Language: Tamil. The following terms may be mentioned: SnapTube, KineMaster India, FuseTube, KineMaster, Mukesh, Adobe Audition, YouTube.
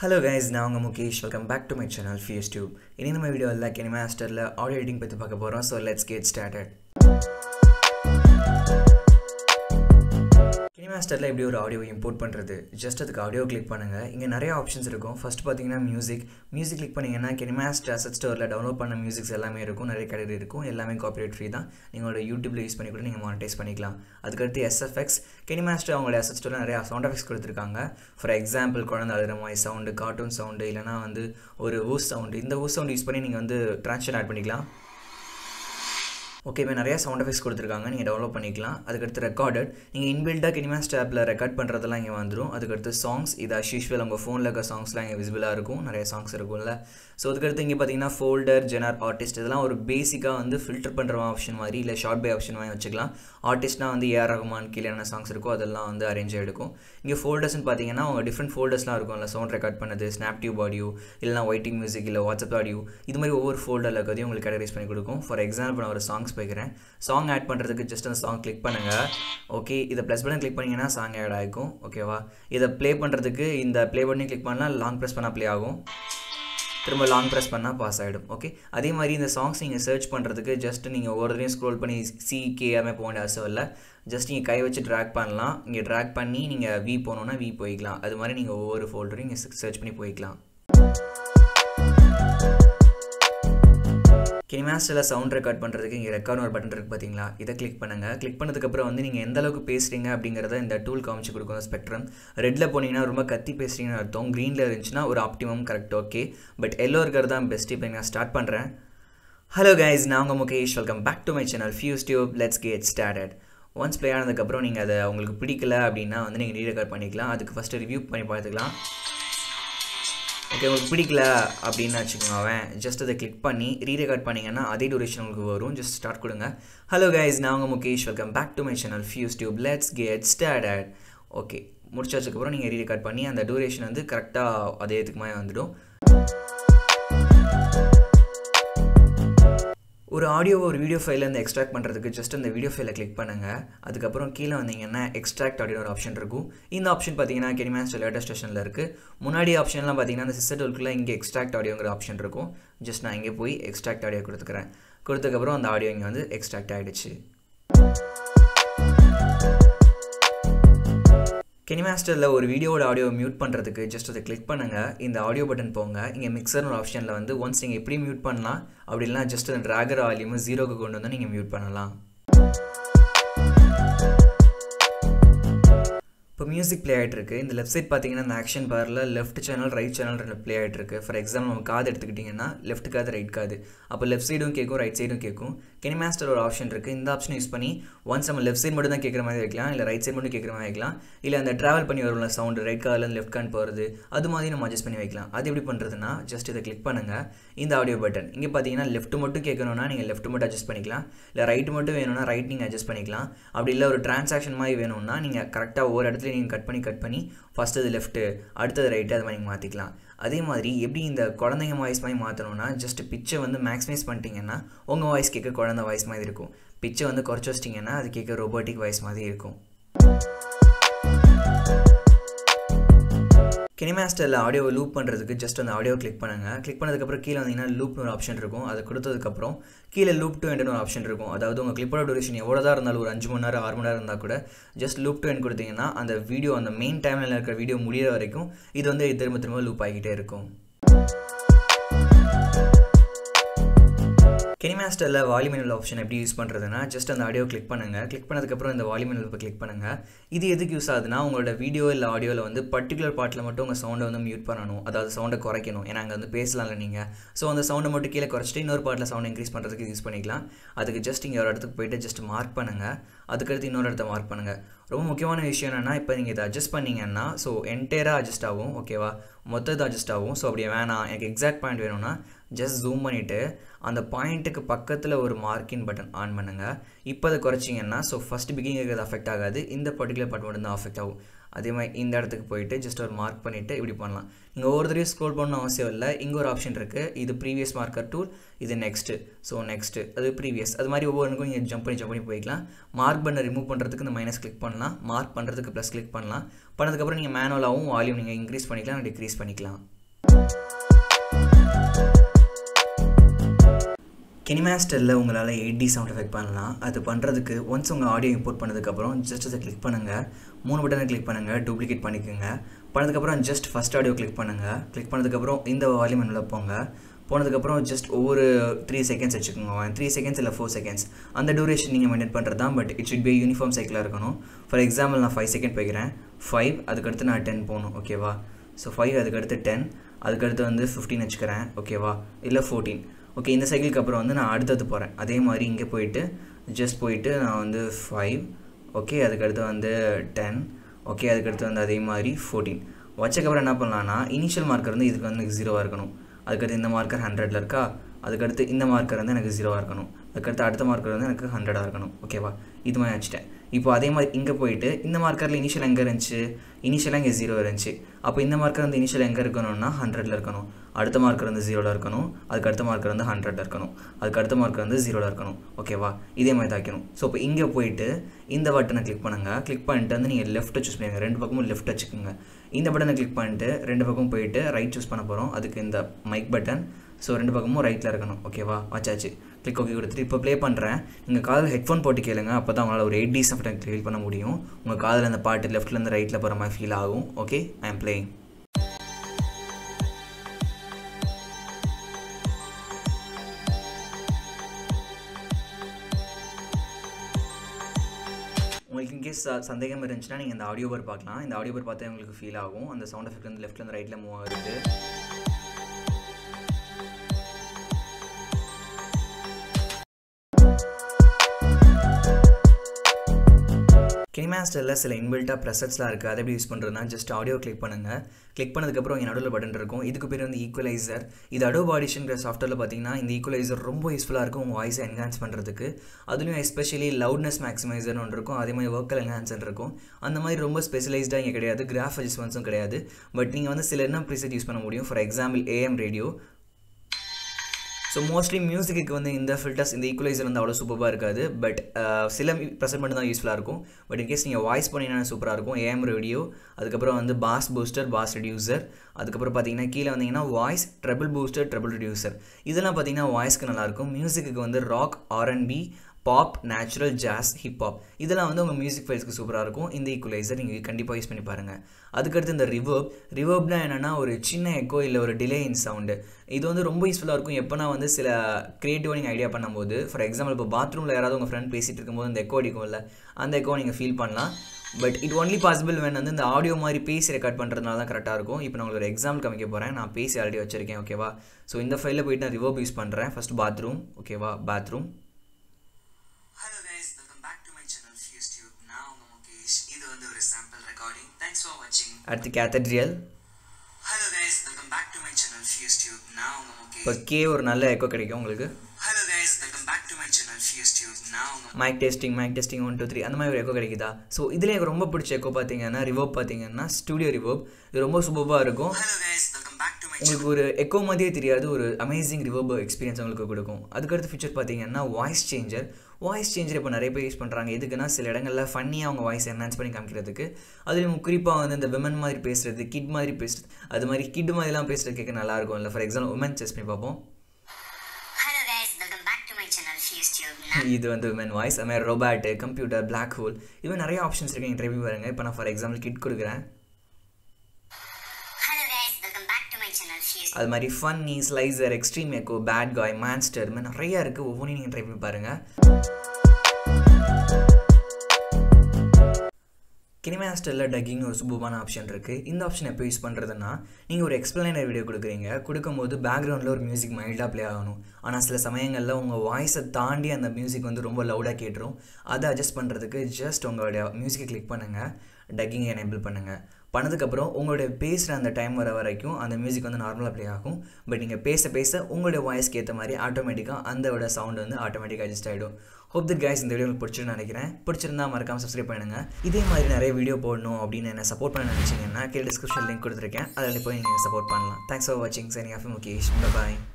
Hello guys, now I'm Mukesh. Welcome back to my channel FuseTube. In my video, like KineMaster la audio editing patti paakaporam, so let's get started. KineMaster la ipdi or audio import pandrathu. Just aduk audio click pannunga. Inga nariya options irukum. First pathina music click pannina KineMaster asset store la download panna musics ellame irukum. Nariya category irukum. Ellame copyright free da. Ningaloda YouTube la use panni kuda neenga monetize pannikalam. Adukaduthu SFX KineMaster avanga asset store la nariya sound effects kuduthirukanga. For example, kodanda aludra mari sound, cartoon sound illana vandu oru ooze sound. Indha ooze sound use panni neenga vandu transition add pannikalam. Okay, we have sound effects. You can develop it. That's recorded. You can record KineMaster app. That's songs. As usual, you phone songs visible. Songs. So, you can folder, genre, artist. Basic filter option. Short by option. Artist songs. Arrange folders. Different folders. Sound record. SnapTube audio. Waiting music. WhatsApp audio. This is over folder. For example, songs. Song add பண்றதுக்கு just அந்த song click பண்ணுங்க. Okay, இத plus button click பண்ணீங்கனா song add ஆகும். Okay வா. இத play பண்றதுக்கு இந்த play button click பண்ணா long press பண்ணா play ஆகும். திரும்ப long press பண்ணா pass ஆயிடும். Okay, அதே மாதிரி இந்த songs நீங்க search பண்றதுக்கு just நீங்க ஒவ்வொருதே scroll பண்ணி C K ஆமே போண்ட் ஆசவல்ல. Just நீங்க கை வச்சு drag பண்ணலாம். இங்க drag பண்ணி நீங்க V போணும்னா V போய்க்கலாம். அது மாதிரி நீங்க ஒவ்வொரு folder நீங்க search பண்ணி போய்க்கலாம். KineMaster la sound record பண்றதுக்கு இங்க record ஒரு பட்டன் இருக்கு பாத்தீங்களா, இத click பண்ணுங்க. click பண்ணதுக்கு அப்புறம் நீங்க எந்த அளவுக்கு பேசுறீங்க அப்படிங்கறத இந்த tool காமிச்சு கொடுக்கும். ஸ்பெக்ட்ரம் ரெட்ல போனீங்கன்னா ரொம்ப கத்தி பேசுறீங்கன்னு அர்த்தம், greenல இருந்துச்சுனா ஒரு optimum correct. Okay, but yellow இருக்கறது தான் பெஸ்ட். இப்போ நான் ஸ்டார்ட் பண்றேன். Hello guys, நான் உங்க Mukesh. Welcome back to my channel FuseTube. Let's get started. Once play ஆனதுக்கு அப்புறம் நீங்க அத உங்களுக்கு பிடிக்கல அப்படினா நீங்க ரீரெக்கார்ட் பண்ணிக்கலாம். அதுக்கு first review பண்ணி பார்த்துக்கலாம். Okay, உங்களுக்கு பிடிக்கல அப்படினா வெச்சுக்கோங்க, ஜஸ்ட் அத கிளிக் பண்ணி ரீரெக்கார்ட் பண்ணீங்கனா அதே டியூரேஷன் உங்களுக்கு வரும். ஜஸ்ட் ஸ்டார்ட் கொடுங்க. ஹலோ गाइस, நான் உங்க Mukesh. Welcome back to my channel FuseTube. Let's get started. Okay, முடிச்சதுக்கு அப்புறம் நீங்க ரீரெக்கார்ட் பண்ணி அந்த டியூரேஷன் கரெக்ட்டா அதே இதுக்குமே வந்துடும். ஒரு ஆடியோ ஒரு வீடியோ ஃபைல்ல இருந்து எக்ஸ்ட்ராக்ட் பண்றதுக்கு ஜஸ்ட் அந்த வீடியோ ஃபைலை கிளிக் பண்ணுங்க. அதுக்கு அப்புறம் கீழ வந்தீங்கன்னா எக்ஸ்ட்ராக்ட் ஆடியோ ஒரு ஆப்ஷன் இருக்கும். இந்த ஆப்ஷன் பாத்தீங்கன்னா KineMaster லேட்டஸ்ட் ஸ்டேஷன்ல இருக்கு. முன்னாடி ஆப்ஷன்லாம் பாத்தீங்கன்னா அந்த சிஸ்டர் டூல்க்குள்ள இங்க எக்ஸ்ட்ராக்ட் ஆடியோங்கற ஆப்ஷன் இருக்கும். ஜஸ்ட் நான் இங்க போய் எக்ஸ்ட்ராக்ட் ஆடியோ கொடுத்துக்கறேன். கொடுத்ததுக்கு அப்புறம் அந்த ஆடியோ இங்க எக்ஸ்ட்ராக்ட் ஆயிடுச்சு. KineMaster la ஒரு வீடியோவோட ஆடியோ மியூட் பண்றதுக்கு ஜஸ்ட் அத கிளிக் பண்ணுங்க. இந்த ஆடியோ பட்டன் போங்க. இங்க மிக்சர் ஒரு ஆப்ஷன்ல ஒன்ஸ் நீங்க எப்படி மியூட் பண்ணலாம் அப்படினா ஜஸ்ட் அந்த டிராகர் வால்யூம் 0 க்கு கொண்டு நீங்க மியூட் பண்ணலாம். இப்போ மியூசிக் ப்ளே ஆயிட்டு இருக்கு. இந்த லெஃப்ட் சைடு பாத்தீங்கன்னா அந்த ஆக்ஷன் பார்ல லெஃப்ட் சேனல் ரைட் சேனல் ரெண்டு ப்ளே ஆயிட்டு இருக்கு. ஃபார் எக்ஸாம்பிள் நம்ம காது எடுத்துக்கிட்டீங்கன்னா லெஃப்ட் காது ரைட் காது, அப்போ லெஃப்ட் சைடும் கேக்கும் ரைட் சைடும் கேக்கும். KineMaster ஒரு ஆப்ஷன் இருக்கு. இந்த ஆப்ஷனை யூஸ் பண்ணி ஒன்ஸ் நம்ம லெஃப்ட் சைடு மட்டும் தான் கேட்குற மாதிரி வைக்கலாம், இல்லை ரைட் சைடு மட்டும் கேட்குற மாதிரி வைக்கலாம், இல்லை அந்த ட்ராவல் பண்ணி வரும்ல சவுண்ட் ரைட் கார்லேருந்து லெஃப்ட் கார்ன் போகிறது அது மாதிரி நம்ம அட்ஜஸ்ட் பண்ணி வைக்கலாம். அது எப்படி பண்ணுறதுன்னா ஜஸ்ட் இதை கிளிக் பண்ணுங்கள். இந்த ஆடியோ பட்டன் இங்கே பார்த்தீங்கன்னா லெஃப்ட் மட்டும் கேட்கணும்னா நீங்கள் லெஃப்ட் மட்டும் அட்ஜஸ்ட் பண்ணிக்கலாம், இல்லை ரைட் மட்டும் வேணும்னா ரைட் நீங்கள் அட்ஜஸ்ட் பண்ணிக்கலாம். அப்படி இல்லை ஒரு டிரான்சாக்ஷன் மாதிரி வேணும்னா நீங்கள் கரெக்டாக ஒரு இடத்துல நீங்கள் கட் பண்ணி ஃபஸ்ட் அது லெஃப்ட்டு அடுத்தது ரைட்டு அது மாதிரி நீங்கள் மாற்றிக்கலாம். அதே மாதிரி எப்படி இந்த குழந்தைங்க வாய்ஸ் மாதிரி மாற்றணும்னா ஜஸ்ட் பிச்சை மேக்ஸிமைஸ் பண்ணிட்டீங்கன்னா உங்கள் வாய்ஸ் கேட்க குழந்தை வாய்ஸ் மாதிரி இருக்கும். பிச்சை குறைச்சி வச்சிட்டிங்கன்னா அது கேட்க ரோபோட்டிக் வாய்ஸ் மாதிரி இருக்கும். KineMasterல ஆடியோவை லூப் பண்ணுறதுக்கு ஜஸ்ட் அந்த ஆடியோ கிளிக் பண்ணுங்கள். கிளிக் பண்ணதுக்கப்புறம் கீழே வந்தீங்கன்னா லூப்னு ஒரு ஆப்ஷன் இருக்கும். அதை கொடுத்ததுக்கப்புறம் கீழே லூப் டு எண்டுன்னு ஒரு ஆப்ஷன் இருக்கும். அதாவது உங்கள் கிளிப்போட டியூரேஷன் எவ்வளோதான் இருந்தாலும் ஒரு 5 மணி நேரம் 6 மணி நேரம் இருந்தால் கூட ஜஸ்ட் லூப் டு எண்ட் கொடுத்தீங்கன்னா அந்த வீடியோ அந்த மெயின் டைமில் இருக்கிற வீடியோ முடிகிற வரைக்கும் இது திரும்ப லூப் ஆகிக்கிட்டே இருக்கும். KineMasterல வால்யூம் எனேபிள் ஆப்ஷன் எப்படி யூஸ் பண்ணுறதுன்னா ஜஸ்ட் அந்த ஆடியோ கிளிக் பண்ணுங்கள். கிளிக் பண்ணதுக்கப்புறம் இந்த வால்யூம் எனேபிள் கிளிக் பண்ணுங்கள். இது எதுக்கு யூஸ் ஆகுதுன்னா உங்களோட வீடியோ இல்லை ஆடியோவில் பர்டிகுலர் பார்ட்டில் மட்டும் உங்கள் சவுண்டை மியூட் பண்ணணும், அதாவது சவுண்டை குறைக்கணும். ஏன்னா அங்கே பேசலாம்ல நீங்கள், ஸோ அந்த சவுண்டை மட்டும் கீழே குறைச்சிட்டு இன்னொரு பார்ட்டில் சவுண்ட் இன்க்ரீஸ் பண்ணுறதுக்கு யூஸ் பண்ணிக்கலாம். அதுக்கு ஜஸ்ட் இங்கே ஒரு இடத்துக்கு போய்ட்டு ஜஸ்ட் மார்க் பண்ணுங்கள். அதுக்கடுத்து இன்னொரு இடத்த மார்க் பண்ணுங்கள். ரொம்ப முக்கியமான விஷயம் என்னென்னா இப்போ நீங்கள் இதை அட்ஜஸ்ட் பண்ணிங்கன்னா ஸோ என்டையராக அட்ஜஸ்ட் ஆகும். ஓகேவா, மொத்தத்தை அட்ஜஸ்ட் ஆகும். ஸோ அப்படியே வேணாம் எனக்கு எக்ஸாக்ட் பாயிண்ட் வேணும்னா just zoom பண்ணிட்டு அந்த பாயிண்ட்க்கு பக்கத்துல ஒரு மார்க்கிங் பட்டன் ஆன் பண்ணுங்க இப்போ அத குறச்சீங்கன்னா சோ ஃபர்ஸ்ட் பிகினிங்க்கு அது अफेக்ட் ஆகாது இந்த particular part மட்டும் தான் अफेக்ட் ஆகும் அதே மாதிரி இந்த இடத்துக்கு போயிடு just ஒரு மார்க் பண்ணிட்டு இப்படி பண்ணலாம் நீங்க ஒவ்வொரு தடவை ஸ்க்ரோல் பண்ண அவசியம் இல்ல இங்க ஒரு ஆப்ஷன் இருக்கு இது previous marker tool இது next சோ next அது previous அது மாதிரி ஒவ்வொருக்கும் நீங்க ஜம்ப் பண்ணி போய்க்கலாம் மார்க் பண்ண ரிமூவ் பண்றதுக்கு இந்த மைனஸ் கிளிக் பண்ணலாம் மார்க் பண்றதுக்கு பிளஸ் கிளிக் பண்ணலாம் பண்ணதுக்கு அப்புறம் நீங்க மேனுவலாவும் வால்யூம் நீங்க இன்கிரீஸ் பண்ணிக்கலாம் டிக்ரீஸ் பண்ணிக்கலாம் KineMaster la ungala 8D sound effect pannalam adu pandradhukku once unga audio import pannadhukku appuram just adha click pannunga moonu button click pannunga duplicate panikenga pannadhukku appuram just first audio click pannadhukku appuram indha volume enula ponga ponadhukku appuram just over 3 seconds vechukonga 3 seconds illa 4 seconds and the duration neenga maintain pandradha but it should be a uniform cycle la irukanum for example na 5 second peikiren 5 adukadutha na 10 ponum okay va so 5 adukadutha 10 adukadutha vandu 15 vechukiren okay va illa 14 okay in the cycle ku appuram vandu na aduthathu poren adhe mari inge poitu just poitu na vandu 5 okay adukadutha vandu 10 okay adukadutha vandu adhe mari 14 vachcha appuram enna pannalam na initial marker vandu idukku vandu 0 ah irukanum adukadutha indha marker 100 la iruka adukadutha indha marker vandu enak 0 ah irukanum adukadutha adutha marker vandu enak 100 ah irukanum okay va idu mari achiten இப்போ அதே மாதிரி இங்க போயிடு இந்த மார்க்கர்ல இனிஷியல் எங்க இருந்துச்சு இனிஷியல் எங்க 0 இருந்துச்சு அப்ப இந்த மார்க்கர் அந்த இனிஷியல் எங்க இருக்கணும்னா 100 ல இருக்கணும் அடுத்த மார்க்கர் வந்து 0 ல இருக்கணும் அதுக்கு அடுத்த மார்க்கர் வந்து 100 ல இருக்கணும் அதுக்கு அடுத்த மார்க்கர் வந்து 0 ல இருக்கணும் ஓகேவா இதே மாதிரி தாக்கணும் சோ இப்போ இங்க போயிடு இந்த பட்டனை கிளிக் பண்ணுங்க கிளிக் பண்ணிட்டு வந்து நீங்க லெஃப்ட் சூஸ் பண்ணுங்க ரெண்டு பக்கமும் லெஃப்ட் வெச்சுக்குங்க இந்த பட்டனை கிளிக் பண்ணிட்டு ரெண்டு பக்கமும் போயிடு ரைட் சூஸ் பண்ண போறோம் அதுக்கு இந்த மைக் பட்டன் So, ரெண்டு பக்கமும் ரைட்ல இருக்கணும் ஓகேவா வாச்சாச்சு கிளிக் ஓகே கொடுத்து இப்போ ப்ளே பண்றேன் நீங்க காதுல ஹெட்போன் போட்டு கேளுங்க அப்பதான் உங்களால ஒரு 8D சவுண்ட் கிரியேட் பண்ண முடியும் உங்க காதுல அந்த பாட்டு லெஃப்ட்ல இருந்து ரைட்ல போற மாதிரி ஃபீல் ஆகும் ஓகே ஐ அம் ப்ளேயிங் உங்களுக்கு இன் கேஸ் சந்தேகம் இருந்துச்சுனா நீங்க இந்த ஆடியோ பார் பார்க்கலாம் இந்த ஆடியோ பார் பார்த்தா உங்களுக்கு ஃபீல் ஆகும் அந்த சவுண்ட் எஃபெக்ட் வந்து லெஃப்ட்ல இருந்து ரைட்ல மூவ் ஆகுது KineMaster la sila inbuilt ah presets la irukku adha use pandrena just audio click pannadukku appuram inga nadula button irukum idukku peru and equalizer idu Adobe Audition gra software la pathina inda equalizer romba useful ah irukum voice enhance pandradhukku adulum especially loudness maximizer nu irukum adhe mari vocal enhancer irukum andha mari romba specialized ah inga kedaiyadhu graph adjustments um kedaiyadhu but neenga vandu sila enna preset use panna mudiyum for example AM radio So mostly music ku vende indha filters indha equalizer vende avlo superba irukadu but silam preset panna da useful ah irukum but in case neenga voice panina super ah irukum AM radio adukapra vende bass booster bass reducer adukapra pathina keela vandina voice treble booster treble reducer idella pathina voice ku nalla irukum music ku vende rock R&B pop natural jazz hip hop idella vende unga music files ku super ah irukum indha equalizer neenga kandipa use panni paarenga adukadutha indha reverb na enna na oru chinna echo illa oru delay in sound இது வந்து ரொம்ப யூஸ்ஃபுல்லா இருக்கும் எப்பனா வந்து சில கிரியேட்டிவா நீங்க ஐடியா பண்ணும்போது ஃபார் எக்ஸாம்பிள் இப்ப பாத்ரூம்ல யாராவது உங்க friend பேசிட்டு இருக்கும்போது அந்த எக்கோ அடிக்கும்ல அந்த எக்கோ நீங்க ஃபீல் பண்ணலாம் but it only possible when வந்து இந்த ஆடியோ மாதிரி பேசி ரெக்கார்ட் பண்றதுனால தான் கரெக்ட்டா இருக்கும் இப்போ நான் உங்களுக்கு ஒரு எக்ஸாம்பிள் காமிக்க போறேன் நான் பேசி ஆல்ரெடி வச்சிருக்கேன் ஓகேவா சோ இந்த ஃபைல்ல போய் நான் ரிவர்ப் யூஸ் பண்றேன் ஃபர்ஸ்ட் பாத்ரூம் ஓகேவா bathroom hello guys welcome back to my channel FuseTube நான் உங்க முகேஷ் இது வந்து ஒரு sample recording thanks for watching at the cathedral Hello guys welcome back to my channel FuseTube now okay okay ஒரு நல்ல எக்கோ கிடைக்கும் உங்களுக்கு Hello guys welcome back to my channel FuseTube now mic testing 1 2 3 அந்த மாதிரி ஒரு எக்கோ கிடைக்குதா சோ இதுல எனக்கு ரொம்ப பிடிச்ச எக்கோ பாத்தீங்கன்னா ரிவர்ப் பாத்தீங்கன்னா ஸ்டுடியோ ரிவர்ப் இது ரொம்ப சூப்பரா இருக்கும் Hello guys welcome back to my channel உங்களுக்கு ஒரு எக்கோ மாதிரியே தெரியாது ஒரு அமேசிங் ரிவர்ப் எக்ஸ்பீரியன்ஸ் உங்களுக்கு கொடுக்கும் அதுக்கு அடுத்த ஃபீச்சர் பாத்தீங்கன்னா வாய்ஸ் சேஞ்சர் இப்ப நிறைய பேர் யூஸ் பண்றாங்க எதுக்குன்னா சில இடங்கள்ல ஃபன்னியா அவங்க வாய்ஸ் என்ஹான்ஸ் பண்ணி காமிக்கிறதுக்கு அதுலயும் குறிப்பா வந்து இந்த விமன் மாதிரி பேசுறது கிட் மாதிரி பேசுறது அது மாதிரி கிட் மாதிரி எல்லாம் பேசுறது கேட்க நல்லா இருக்கும் இல்ல ஃபார் எக்ஸாம்பிள் விமன் செஸ் பண்ணி பாப்போம் hello guys welcome back to my channel FuseTube இது வந்து விமன் வாய்ஸ் அமே ரோபோட் கம்ப்யூட்டர் Black Hole இவ நிறைய ஆப்ஷன்ஸ் இருக்கு இன்டர்வியூ பாருங்க இப்ப நான் ஃபார் எக்ஸாம்பிள் கிட் கொடுக்கிறேன் hello guys welcome back to my channel FuseTube அது மாதிரி funny slicer extreme echo bad guy monster நிறைய இருக்கு ஒவ்வொண்ணே நீங்க ட்ரை பண்ணி பாருங்க KineMaster la dugging ஒரு சூப்பரான ஆப்ஷன் இருக்கு இந்த ஆப்ஷனை எப்ப யூஸ் பண்றதுன்னா நீங்க ஒரு எக்ஸ்பிளைனர் வீடியோ கொடுக்கும்போது பேக்ரவுண்ட்ல ஒரு மியூзик மைல்டா ப்ளே ஆகணும் ஆனா சில சமயங்கள்ல உங்க வாய்ஸை தாண்டி அந்த மியூзик வந்து ரொம்ப லவுடா கேட்றோம் அதை அட்ஜஸ்ட் பண்றதுக்கு ஜஸ்ட் உங்களுடைய மியூзикை கிளிக் பண்ணுங்க டக்கிங் எனேபிள் பண்ணுங்க பண்ணதுக்கப்புறம் உங்களுடைய பேசுற அந்த டைம் வர வரைக்கும் அந்த மியூசிக் வந்து நார்மலா ப்ளே ஆகும் பட் நீங்க பேச பேச உங்களுடைய வாய்ஸ்க்கு ஏத்த மாதிரி ஆட்டோமேட்டிக்கா அந்தோட சவுண்ட் வந்து ஆட்டோமேட்டிக்கா அட்ஜஸ்ட் ஆயிடும் Hope that guys in the video பிடிச்சிருன்னு நினைக்கிறேன் பிடிச்சிருந்தா மறக்காம subscribe பண்ணுங்க இதே மாதிரி நிறைய வீடியோ போடணும் அப்படின என்ன சப்போர்ட் பண்ண நினைச்சீங்கன்னா கீழ டிஸ்கிரிப்ஷன் லிங்க் கொடுத்திருக்கேன் அதுல போய் நீங்க சப்போர்ட் பண்ணலாம் Thanks for watching signing off Mukesh bye bye